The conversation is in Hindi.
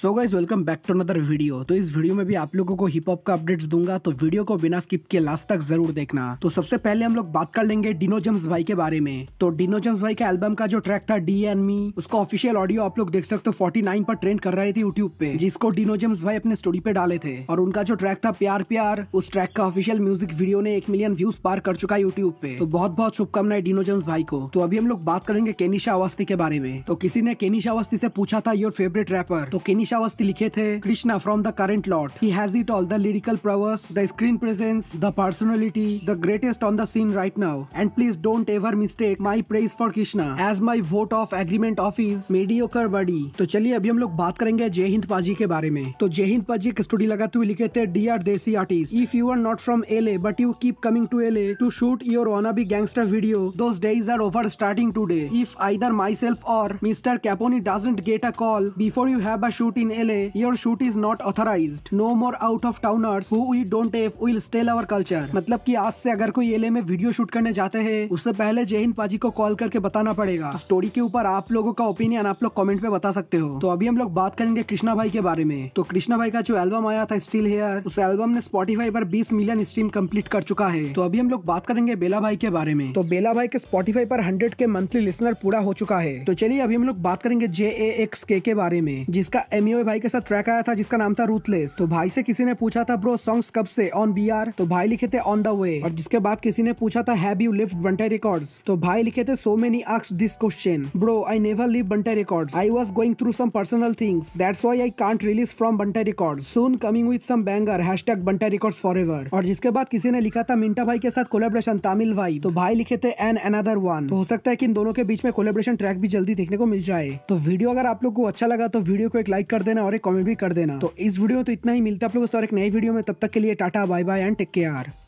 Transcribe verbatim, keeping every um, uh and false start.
So guys welcome back to another video. तो इस वीडियो में भी आप लोगों को हिप हॉप का अपडेट्स दूंगा, तो वीडियो को बिना स्किप किए लास्ट तक जरूर देखना। तो सबसे पहले हम लोग बात कर लेंगे डिनोज भाई के बारे में। तो डिनोज भाई का एल्बम का जो ट्रैक था डी एंड मी, उसका ऑफिशियल ऑडियो आप लोग देख सकते हो फोर्टी नाइन पर ट्रेंड कर रही थी यूट्यूब पे, जिसको डिनोज भाई अपने स्टोरी पे डाले थे। और उनका जो ट्रैक था प्यार प्यार, उस ट्रैक का ऑफिशियल म्यूजिक वीडियो ने एक मिलियन व्यूज पार कर चुका है यूट्यूब पे। तो बहुत बहुत शुभकामनाएं डिनोज भाई को। तो अभी हम लोग बात करेंगे केनिशा अवस्थी के बारे में। तो किसी ने केनिशा अवस्थी से पूछा था योर फेवरेट रैपर, तो केनिशा अवस्थी लिखे थे Krishna from the current lot. He has it all, the lyrical prowess, the screen presence, the personality, the greatest on the scene right now, and please don't ever mistake my praise for Krishna as my vote of agreement of his mediocre body. तो चलिए अभी हम लोग बात करेंगे जय हिंद पाजी के बारे में। तो जय हिंद पाजी की स्टोरी लगाते हुए लिखे थे dear desi artist, if you are not from L A but you keep coming to L A to shoot your wanna be gangster video, those days are over starting today. If either myself और mister कैपोनी doesn't get a call before you have a shoot in L A, your shoot is not authorised. No more out of towners who we don't have will steal our culture. मतलब कि आज से अगर कोई एल ए में वीडियो शूट करने जाते हैं, उससे पहले जय हिंद पाजी को कॉल करके बताना पड़ेगा। स्टोरी के ऊपर आप लोगों का ओपिनियन आप लोग कॉमेंट में बता सकते हो। तो अभी हम लोग बात करेंगे कृष्णा भाई के बारे में। तो कृष्णा भाई का जो एल्बम आया था स्टिल हेयर, उस एल्बम ने स्पॉटिफाई पर बीस मिलियन स्ट्रीम कंप्लीट कर चुका है। तो अभी हम लोग बात करेंगे बेला भाई के बारे में। तो बेला भाई के स्पॉटिफाई पर हंड्रेड के मंथली लिसनर पूरा हो चुका है। तो चलिए अभी हम लोग बात करेंगे जे ए एक्स के के बारे में, जिसका एमओ भाई के साथ ट्रैक आया था जिसका नाम था रूथलेस। तो भाई से किसी ने पूछा था ब्रो सॉन्ग्स कब से ऑन बी आर, तो भाई लिखे थे ऑन द वे। और जिसके बाद किसी ने पूछा था have you leaved Bantai records, तो भाई लिखे थे so many asked this question bro I never leaved Bantai records, I was going through some personal things that's why I can't release from Bantai records, soon coming with some banger hashtag Bantai records forever. और जिसके बाद किसी ने लिखा था मिंटा भाई के साथ कोलैबोरेशन तामिल भाई, तो भाई लिखे थे एन अनदर वन। तो हो सकता है कि इन दोनों के बीच में कोलैबोरेशन ट्रैक भी जल्दी देखने को मिल जाए। तो वीडियो अगर आप लोग को अच्छा लगा तो वीडियो को एक लाइक कर देना और एक कमेंट भी कर देना। तो इस वीडियो में तो इतना ही, मिलता है आप लोगों से और एक नई वीडियो में। तब तक के लिए tata bye bye and take care.